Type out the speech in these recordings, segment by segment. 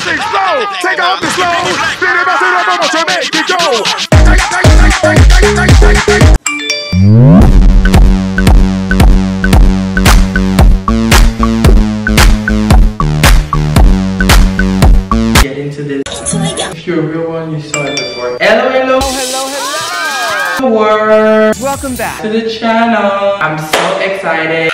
things slow. Take a hop and slow. Then if I say that, I'm gonna make it go. Get into this. If you're a real one, you saw it before. Hello, hello, hello, hello. World. Welcome back to the channel. I'm so excited.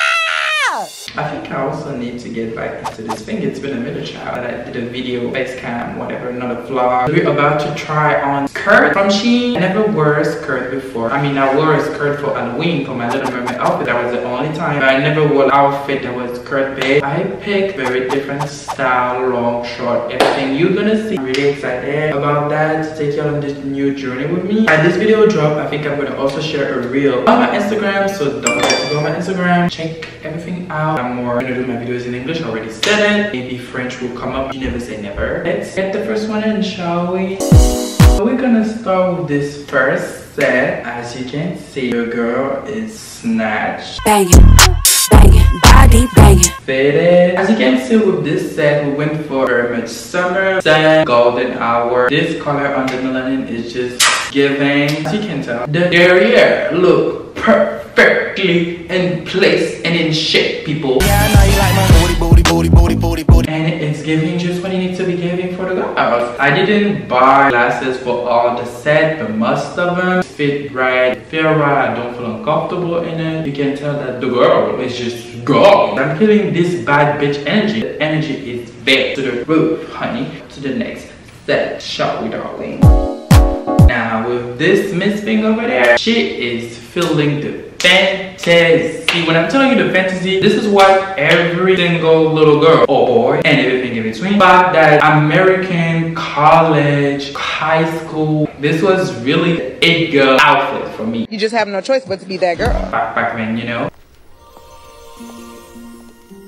I think I also need to get back into this thing. It's been a minute, child, that I did a video, face cam, whatever, not a vlog. We're about to try on skirt from SHEIN. I never wore a skirt before. I mean, I wore a skirt for Halloween for my Little Mermaid outfit. That was the only time. But I never wore an outfit that was skirt based. I picked very different style, long, short, everything you're gonna see. I'm really excited about that, to take you on this new journey with me. At this video drop, I think I'm gonna also share a reel on my Instagram. So don't forget to go on my Instagram. Check everything out. I'm more gonna do my videos in English. I already said it. Maybe French will come up. You never say never. Let's get the first one in, shall we? So we're gonna start with this first set. As you can see, the girl is snatched. Banging, banging, body banging. Fitted. As you can see with this set, we went for very much summer set, golden hour. This color on the Melanie is just giving. As you can tell, the derriere look perfectly in place and in shape, people. Yeah, I know you like my booty, booty, booty, booty, booty. And it's giving just what you need to be giving for the girls. I didn't buy glasses for all the set, but most of them fit right, feel right. I don't feel uncomfortable in it. You can tell that the girl is just girl. I'm feeling this bad bitch energy. The energy is bad to the roof, honey. To the next set, shall we, darling? Now with this Miss Thing over there, she is feeling the fantasy. When I'm telling you the fantasy, this is what every single little girl or boy and everything in between bought that American college, high school. This was really a girl outfit for me. You just have no choice but to be that girl. Backman, you know.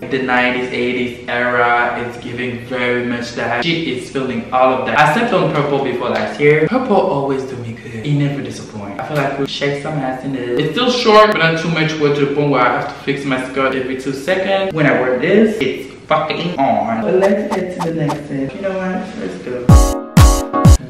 The 90s, 80s era is giving very much that. She is feeling all of that. I stepped on Purple before last year. Purple always do me good. He never disappoints. I feel like we shake some ass in it. It's still short, but not too much to the point where I have to fix my skirt every 2 seconds. When I wear this, it's fucking on. But let's get to the next thing. You know what? Let's go.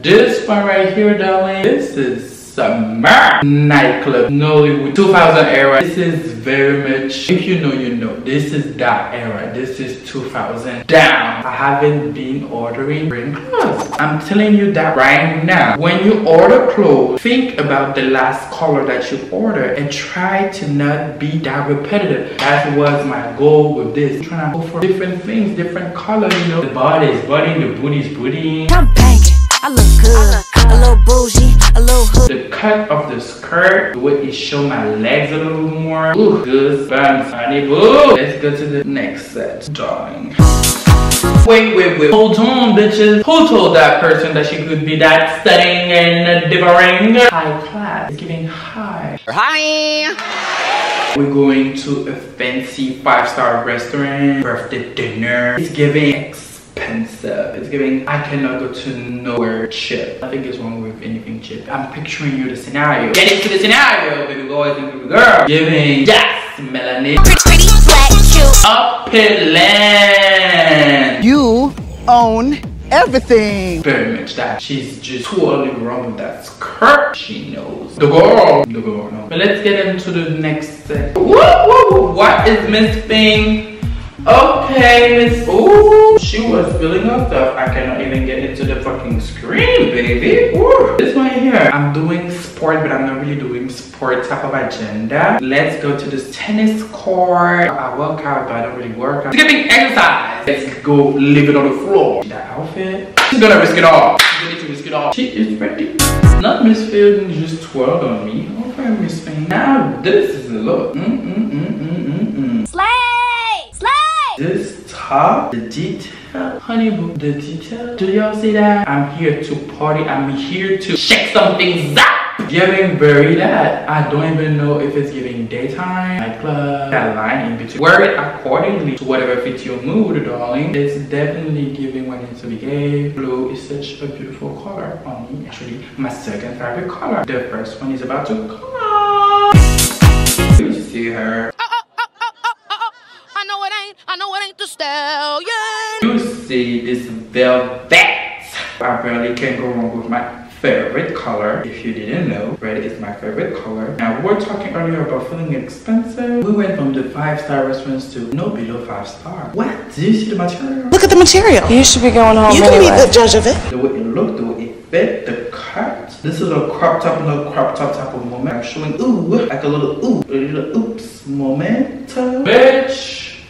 This one right here, darling. This is summer nightclub Nollywood 2000 era. This is very much, if you know you know, this is that era. This is 2000 down. I haven't been ordering rain clothes. I'm telling you that right now. When you order clothes, think about the last color that you order and try to not be that repetitive. That was my goal with this. I'm trying to go for different things, different colors, you know. The body is budding, the booty is booty. I'm banging. I look good. A little bougie, a little hood. The cut of the skirt, the way it show my legs a little more. Ooh, good buns, honey boo. Let's go to the next set, darling. Wait, wait, wait. Hold on, bitches. Who told that person that she could be that stunning and differing? High class. It's giving high. Hi. We're going to a fancy 5-star restaurant. Birthday dinner. It's giving expensive. It's giving I cannot go to nowhere chip. I think it's wrong with anything chip. I'm picturing you the scenario. Get into the scenario, baby boys and baby girls. Giving yes, Melanie. Pretty flat, cute. Up in land. You own everything. Very much that. She's just totally wrong with that skirt. She knows. The girl. The girl knows. But let's get into the next set. Woo! What is Miss Thing? Okay, Miss. Ooh, she was feeling herself. I cannot even get into the fucking screen, baby. Ooh, this one here. I'm doing sport, but I'm not really doing sport type of agenda. Let's go to this tennis court. I work out, but I don't really work out. It's giving exercise. Let's go leave it on the floor. That outfit. She's gonna risk it all. She's ready to risk it all. She is ready. It's not Miss Fielding just twirled on me. Okay, Miss Fielding. Now this is the look. Slay. This top, the detail, honey boo, the detail. Do y'all see that? I'm here to party. I'm here to shake something up. Giving very that. I don't even know if it's giving daytime, nightclub, that line in between. Wear it accordingly to whatever fits your mood, darling. It's definitely giving what needs to be gave. Blue is such a beautiful color on me. Actually, my second favorite color. The first one is about to come. You see her. I know it ain't the style, yeah. see this velvet. I barely can't go wrong with my favorite color. If you didn't know, red is my favorite color. Now, we were talking earlier about feeling expensive. We went from the 5-star restaurants to no below 5-star. What? Do you see the material? Look at the material. You should be going home. You can be the judge of it. The way it looked, the way it fit, the cut. This is a crop top type of moment. I'm showing ooh, like a little ooh, a little oops moment. Bitch,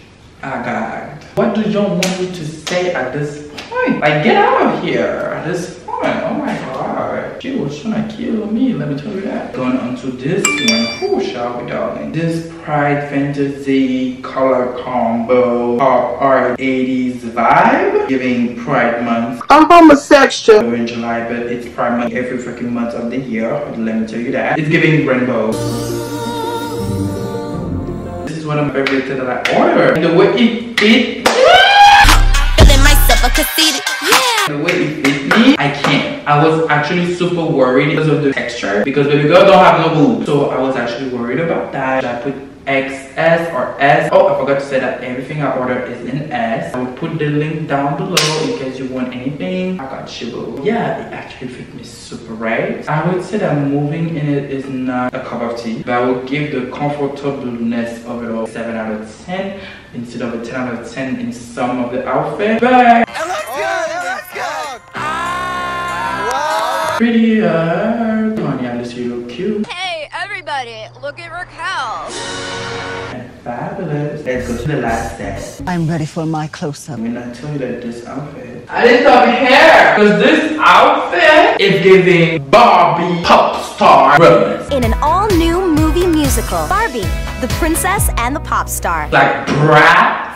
I got. What do y'all want me to say at this point? Like, get out of here at this point. Oh my god. She was trying to kill me, let me tell you that. Going on to this one. Ooh, shall we, darling? This Pride Fantasy Color Combo Pop Art 80s vibe. Giving Pride Month. I'm homosexual. We're in July, but it's Pride Month every freaking month of the year. Let me tell you that. It's giving rainbow. This is one of my favorite things that I ordered. And the way it fit. Feeling myself, I conceded. Yeah. The way it fit me, I can't. I was actually super worried because of the texture, because baby girl don't have no boobs. So I was actually worried about that. Should I put XS or S? Oh, I forgot to say that everything I ordered is in S. I will put the link down below in case you want anything. I got you, boo. Yeah, it actually fit me super right. I would say that moving in it is not a cup of tea, but I will give the comfortableness of it all 7 out of 10 instead of a 10 out of 10 in some of the outfits. But pretty come on, yeah, this is real cute. Hey, everybody, look at Raquel. And fabulous. Let's go to the last step. I'm ready for my close-up. I mean, I told you that this outfit. I didn't stop here, because this outfit is giving Barbie pop star romance. In an all-new movie musical, Barbie, the princess and the pop star. Like, brat.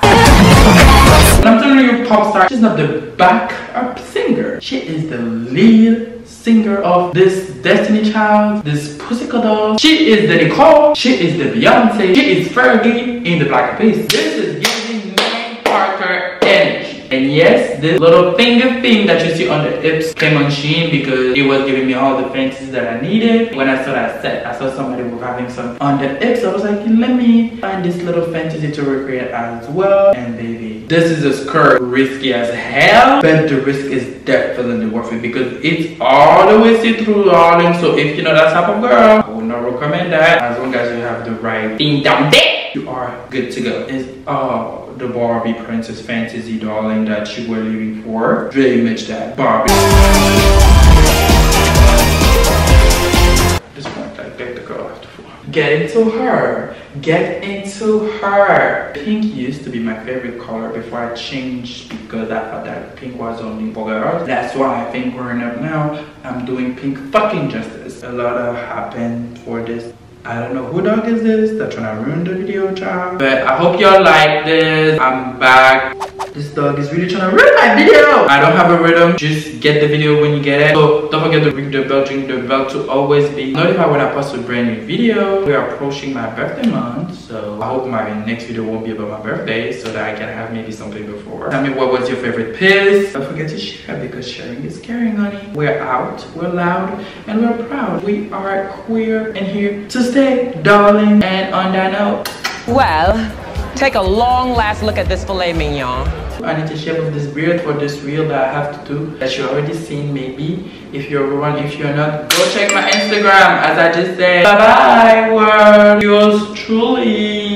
I'm telling you, pop star, she's not the backup singer. She is the lead singer of this Destiny Child, this Pussycat Doll. She is the Nicole. She is the Beyonce. She is Fergie in the Black Piece. This is giving Meg Parker energy. And yes, this little finger thing that you see on the hips came on Sheen because it was giving me all the fancies that I needed. When I saw that set, I saw somebody was having some on the hips. I was like, let me find this little fantasy to recreate as well. And baby, this is a skirt, risky as hell, but the risk is definitely worth it because it's all the way see-through, darling. So if you're not that type of girl, I would not recommend that. As long as you have the right thing down there, you are good to go. It's all the Barbie princess fantasy, darling, that you were living for. Very much that Barbie. This one, I think the girl after four. Get into her. Get into her. Pink used to be my favorite color before I changed because I thought that pink was only for girls. That's why I think growing up now, I'm doing pink fucking justice. A lot of happened for this. I don't know who dog is this. They're trying to ruin the video, child. But I hope y'all like this. I'm back. This dog is really trying to ruin my video. I don't have a rhythm. Just get the video when you get it. So don't forget to ring the bell, to always be notified when I post a brand new video. We are approaching my birthday month, so I hope my next video won't be about my birthday so that I can have maybe something before. Tell me what was your favorite piss. Don't forget to share because sharing is caring, honey. We're out, we're loud, and we're proud. We are queer and here to stay, darling. And on that note, well, take a long last look at this filet mignon. I need to shave off this beard for this reel that I have to do, that you already seen maybe. If you're one, if you're not, go check my Instagram as I just said. Bye bye world, yours truly.